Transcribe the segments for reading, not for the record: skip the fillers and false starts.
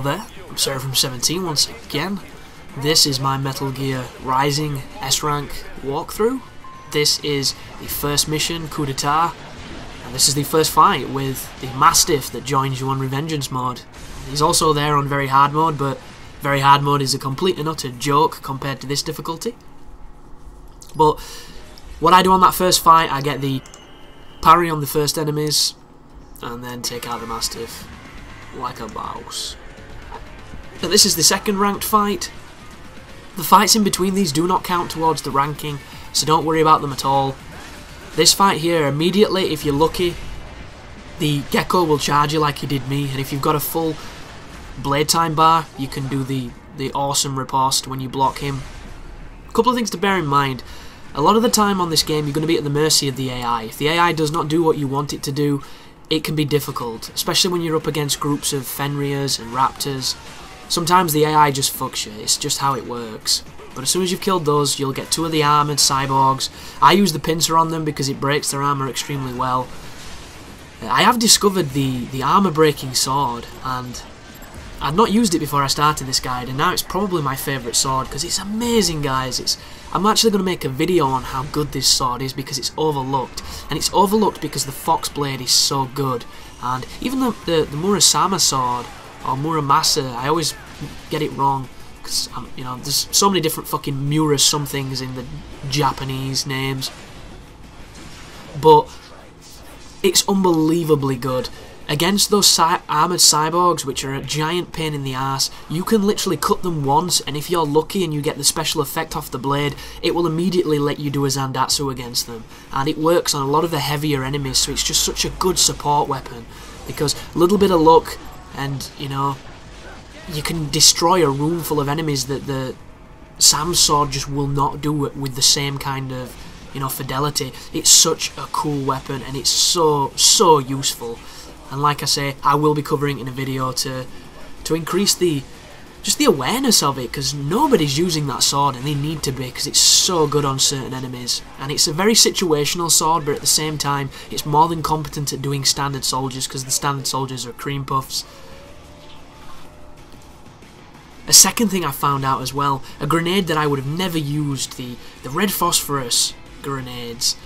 Hello there, I'm Seraphim 17 once again. This is my Metal Gear Rising S-Rank walkthrough. This is the first mission, Coup d'etat, and this is the first fight with the Mastiff that joins you on Revengeance mode. He's also there on Very Hard mode, but Very Hard mode is a complete and utter joke compared to this difficulty. But what I do on that first fight, I get the parry on the first enemies, and then take out the Mastiff like a mouse. But this is the second ranked fight. The fights in between these do not count towards the ranking, so don't worry about them at all. This fight here, immediately, if you're lucky, the gecko will charge you like he did me, and if you've got a full blade time bar, you can do the awesome riposte when you block him. A couple of things to bear in mind. A lot of the time on this game, you're going to be at the mercy of the AI. If the AI does not do what you want it to do, it can be difficult, especially when you're up against groups of Fenrirs and Raptors. Sometimes the AI just fucks you, it's just how it works. But as soon as you've killed those, you'll get two of the armoured cyborgs. I use the pincer on them because it breaks their armour extremely well. I have discovered the armour breaking sword, and I'd not used it before I started this guide, and now it's probably my favourite sword because it's amazing, guys. I'm actually going to make a video on how good this sword is because it's overlooked. And it's overlooked because the Foxblade is so good. And even the Murasama sword, or Muramasa, I always get it wrong. Because, you know, there's so many different fucking Mura somethings in the Japanese names. But it's unbelievably good. Against those armoured cyborgs, which are a giant pain in the ass, you can literally cut them once, and if you're lucky and you get the special effect off the blade, it will immediately let you do a Zandatsu against them. And it works on a lot of the heavier enemies, so it's just such a good support weapon. Because a little bit of luck, and, you know, you can destroy a room full of enemies that the Sam's sword just will not do it with the same kind of, you know, fidelity. It's such a cool weapon, and it's so, so useful. And like I say, I will be covering it in a video to increase just the awareness of it, because nobody's using that sword, and they need to be, because it's so good on certain enemies. And it's a very situational sword, but at the same time, it's more than competent at doing standard soldiers, because the standard soldiers are cream puffs. A second thing I found out as well, a grenade that I would have never used, the red phosphorus grenades.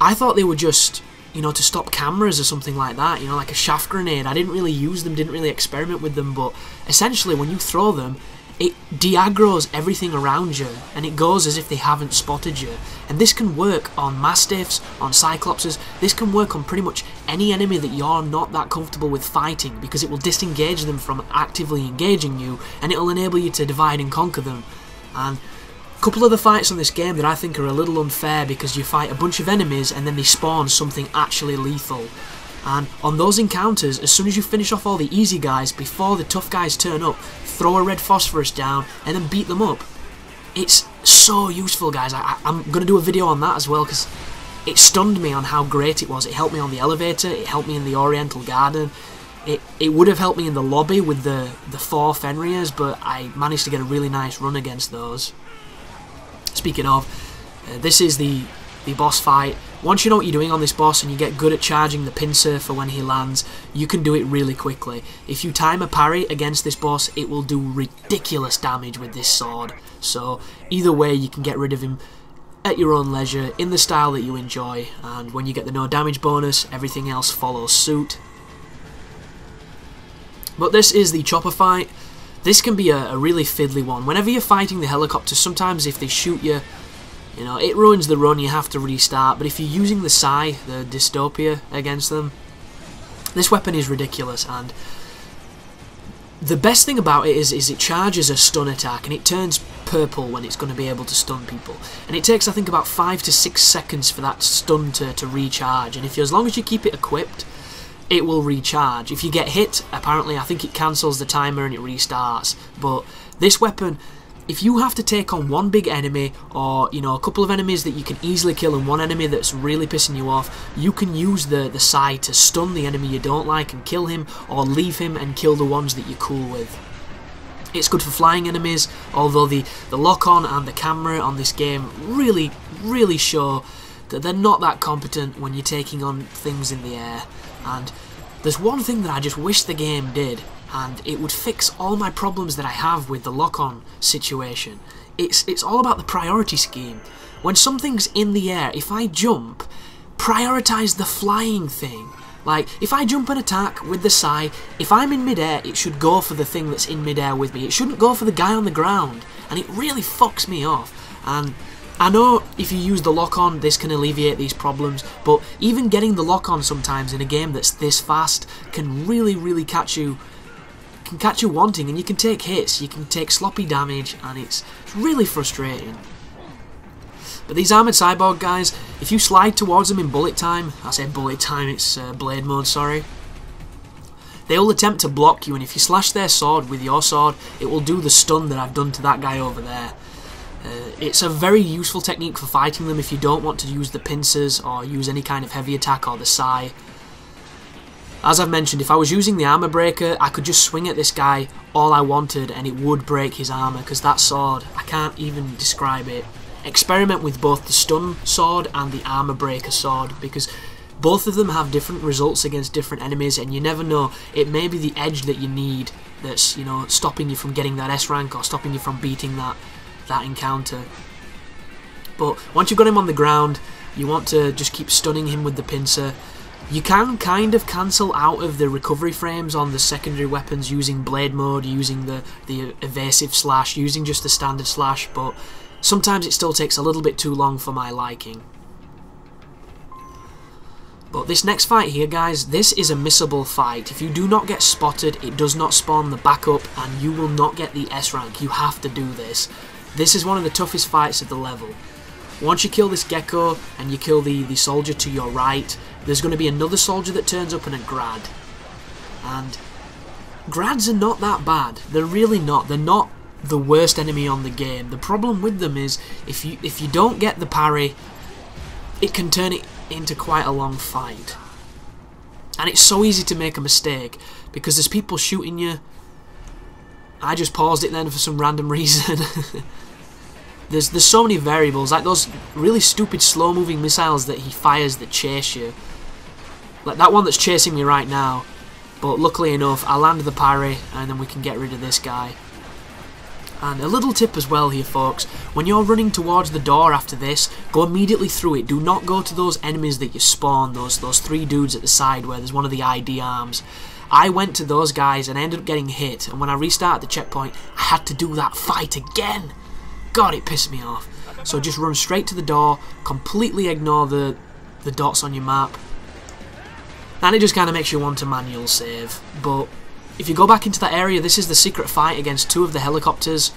I thought they were just, you know, to stop cameras or something like that, you know, like a shaft grenade. I didn't really use them, didn't really experiment with them, but essentially when you throw them, it de-aggros everything around you, and it goes as if they haven't spotted you. And this can work on Mastiffs, on Cyclopses, this can work on pretty much any enemy that you're not that comfortable with fighting, because it will disengage them from actively engaging you, and it'll enable you to divide and conquer them. And couple of the fights on this game that I think are a little unfair, because you fight a bunch of enemies and then they spawn something actually lethal. And on those encounters, as soon as you finish off all the easy guys, before the tough guys turn up, throw a red phosphorus down and then beat them up. It's so useful, guys. I'm going to do a video on that as well, because it stunned me on how great it was. It helped me on the elevator, it helped me in the Oriental Garden. It would have helped me in the lobby with the four Fenrirs, but I managed to get a really nice run against those. Speaking of, this is the boss fight. Once you know what you're doing on this boss and you get good at charging the pincer for when he lands, you can do it really quickly. If you time a parry against this boss, it will do ridiculous damage with this sword. So either way, you can get rid of him at your own leisure, in the style that you enjoy, and when you get the no damage bonus, everything else follows suit. But this is the chopper fight. This can be a really fiddly one. Whenever you're fighting the helicopters, sometimes if they shoot you, you know, it ruins the run, you have to restart. But if you're using the Sai, the dystopia, against them, this weapon is ridiculous. And the best thing about it is it charges a stun attack, and it turns purple when it's going to be able to stun people. And it takes, I think, about 5 to 6 seconds for that stun to recharge. And if you, as long as you keep it equipped, it will recharge. If you get hit, apparently, I think it cancels the timer and it restarts. But this weapon, if you have to take on one big enemy, or, you know, a couple of enemies that you can easily kill and one enemy that's really pissing you off, you can use the Sai to stun the enemy you don't like and kill him, or leave him and kill the ones that you're cool with. It's good for flying enemies, although the lock-on and the camera on this game really, really show that they're not that competent when you're taking on things in the air. And there's one thing that I just wish the game did, and it would fix all my problems that I have with the lock-on situation. It's all about the priority scheme. When something's in the air, if I jump, prioritize the flying thing. Like, if I jump and attack with the Sai, if I'm in midair, it should go for the thing that's in midair with me. It shouldn't go for the guy on the ground, and it really fucks me off. And I know if you use the lock-on, this can alleviate these problems, but even getting the lock-on sometimes in a game that's this fast can really catch you wanting, and you can take hits, you can take sloppy damage, and it's really frustrating. But these armoured cyborg guys, if you slide towards them in bullet time, I say bullet time, it's blade mode, sorry, they will attempt to block you, and if you slash their sword with your sword, it will do the stun that I've done to that guy over there. It's a very useful technique for fighting them if you don't want to use the pincers or use any kind of heavy attack or the Sai. As I've mentioned, if I was using the armor breaker, I could just swing at this guy all I wanted and it would break his armor, because that sword, I can't even describe it. Experiment with both the stun sword and the armor breaker sword, because both of them have different results against different enemies, and you never know, it may be the edge that you need that's, you know, stopping you from getting that S rank or stopping you from beating that encounter. But once you've got him on the ground, you want to just keep stunning him with the pincer. You can kind of cancel out of the recovery frames on the secondary weapons using blade mode, using the evasive slash, using just the standard slash, but sometimes it still takes a little bit too long for my liking. But this next fight here, guys, this is a missable fight. If you do not get spotted, it does not spawn the backup and you will not get the S rank. You have to do this. This is one of the toughest fights of the level. Once you kill this gecko and you kill the soldier to your right, there's going to be another soldier that turns up and a grad. And grads are not that bad. They're really not. They're not the worst enemy on the game. The problem with them is if you don't get the parry, it can turn it into quite a long fight. And it's so easy to make a mistake because there's people shooting you. I just paused it then for some random reason. There's so many variables, like those really stupid slow-moving missiles that he fires that chase you. Like that one that's chasing me right now. But luckily enough, I land the parry and then we can get rid of this guy. And a little tip as well here, folks. When you're running towards the door after this, go immediately through it. Do not go to those enemies that you spawn, those three dudes at the side where there's one of the ID arms. I went to those guys and I ended up getting hit, and when I restarted the checkpoint, I had to do that fight again. God, it pissed me off. So just run straight to the door, completely ignore the dots on your map, and it just kind of makes you want to manual save. But if you go back into that area, this is the secret fight against two of the helicopters.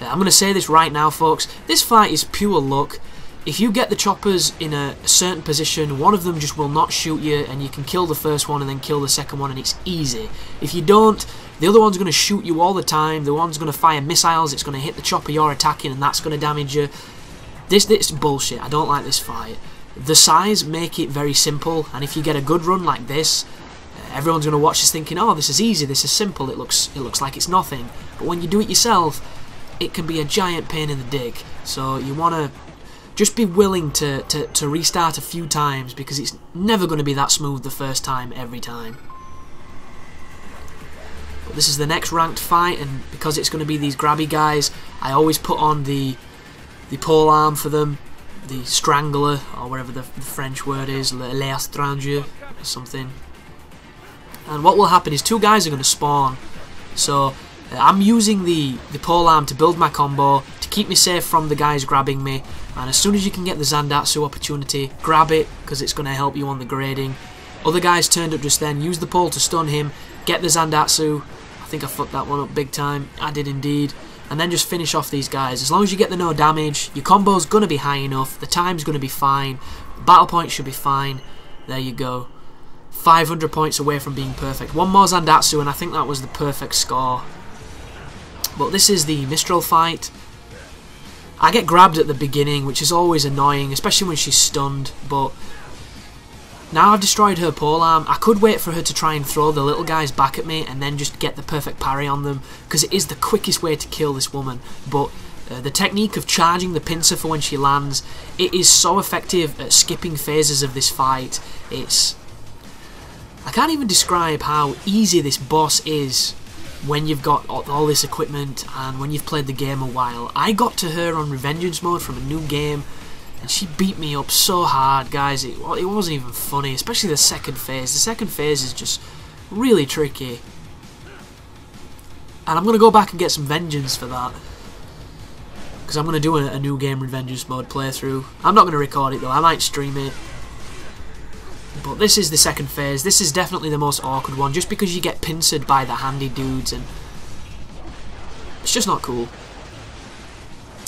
I'm going to say this right now, folks, this fight is pure luck. If you get the choppers in a certain position, one of them just will not shoot you and you can kill the first one and then kill the second one and it's easy. If you don't, the other one's going to shoot you all the time, the one's going to fire missiles, it's going to hit the chopper you're attacking and that's going to damage you. This bullshit, I don't like this fight. The size make it very simple, and if you get a good run like this, everyone's going to watch this thinking, oh, this is easy, this is simple, it looks like it's nothing. But when you do it yourself, it can be a giant pain in the dick, so you want to just be willing to restart a few times, because it's never going to be that smooth the first time every time. But this is the next ranked fight, and because it's going to be these grabby guys, I always put on the pole arm for them, the strangler, or whatever the French word is, le stranger or something. And what will happen is two guys are going to spawn, so I'm using the pole arm to build my combo, to keep me safe from the guys grabbing me, and as soon as you can get the Zandatsu opportunity, grab it, because it's going to help you on the grading. Other guys turned up just then, use the pole to stun him, get the Zandatsu, I think I fucked that one up big time, I did indeed, and then just finish off these guys. As long as you get the no damage, your combo's going to be high enough, the time's going to be fine, battle points should be fine, there you go. 500 points away from being perfect. One more Zandatsu and I think that was the perfect score. But this is the Mistral fight. I get grabbed at the beginning, which is always annoying, especially when she's stunned, but now I've destroyed her polearm. I could wait for her to try and throw the little guys back at me and then just get the perfect parry on them, because it is the quickest way to kill this woman. But the technique of charging the pincer for when she lands, it is so effective at skipping phases of this fight. I can't even describe how easy this boss is when you've got all this equipment and when you've played the game a while. I got to her on Revengeance mode from a new game, and she beat me up so hard, guys, it wasn't even funny, especially the second phase. The second phase is just really tricky. And I'm going to go back and get some vengeance for that, because I'm going to do a new game Revengeance mode playthrough. I'm not going to record it though, I might stream it. But this is the second phase. This is definitely the most awkward one, just because you get pincered by the handy dudes, and it's just not cool.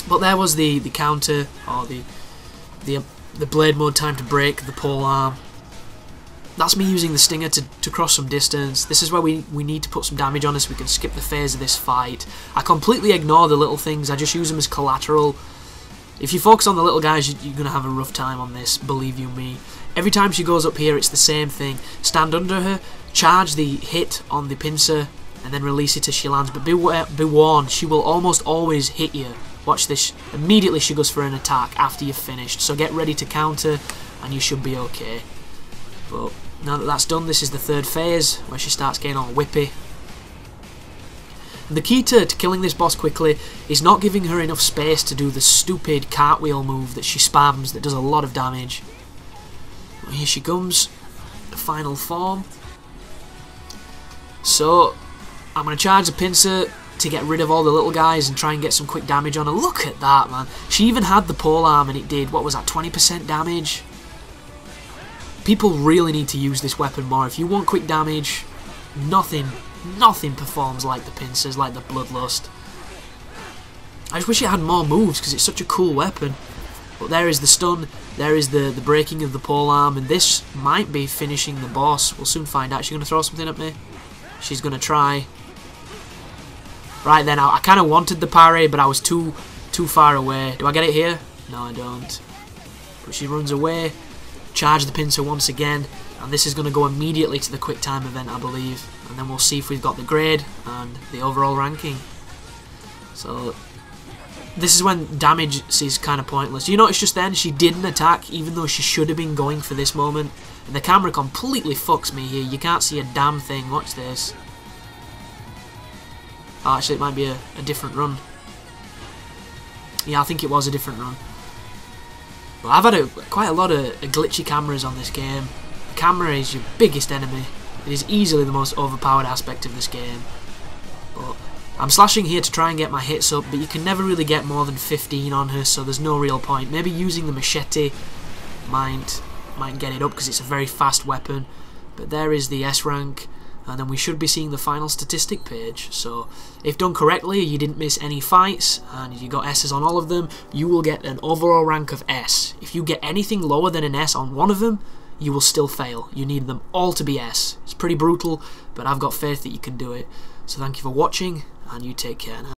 But there was the counter, or the blade mode time to break the pole arm. That's me using the stinger to cross some distance. This is where we need to put some damage on us. We can skip the phase of this fight. I completely ignore the little things. I just use them as collateral. If you focus on the little guys, you're going to have a rough time on this, believe you me. Every time she goes up here, it's the same thing. Stand under her, charge the hit on the pincer, and then release it as she lands. But be warned, she will almost always hit you. Watch this. Immediately she goes for an attack after you've finished. So get ready to counter, and you should be okay. But now that that's done, this is the third phase, where she starts getting all whippy. And the key to killing this boss quickly is not giving her enough space to do the stupid cartwheel move that she spams that does a lot of damage. And here she comes, the final form. So, I'm going to charge the pincer to get rid of all the little guys and try and get some quick damage on her. Look at that, man. She even had the pole arm and it did, what was that, 20% damage? People really need to use this weapon more. If you want quick damage, nothing performs like the pincers, like the bloodlust. I just wish it had more moves, because it's such a cool weapon. But there is the stun, there is the breaking of the polearm, and this might be finishing the boss. We'll soon find out. She's going to throw something at me? She's going to try. Right then, I kind of wanted the parry, but I was too far away. Do I get it here? No, I don't. But she runs away. Charge the pincer once again, and this is going to go immediately to the quick time event, I believe, and then we'll see if we've got the grade and the overall ranking. So this is when damage is kind of pointless. You notice just then she didn't attack, even though she should have been going for this moment, and the camera completely fucks me here. You can't see a damn thing. Watch this. Oh, actually it might be a different run. Yeah, I think it was a different run. But I've had quite a lot of glitchy cameras on this game. The camera is your biggest enemy. It is easily the most overpowered aspect of this game. But I'm slashing here to try and get my hits up, but you can never really get more than 15 on her, so there's no real point. Maybe using the machete might get it up, because it's a very fast weapon. But there is the S rank, and then we should be seeing the final statistic page. So if done correctly, you didn't miss any fights and you got S's on all of them, you will get an overall rank of S. If you get anything lower than an S on one of them, you will still fail. You need them all to be S. It's pretty brutal, but I've got faith that you can do it. So thank you for watching, and you take care now.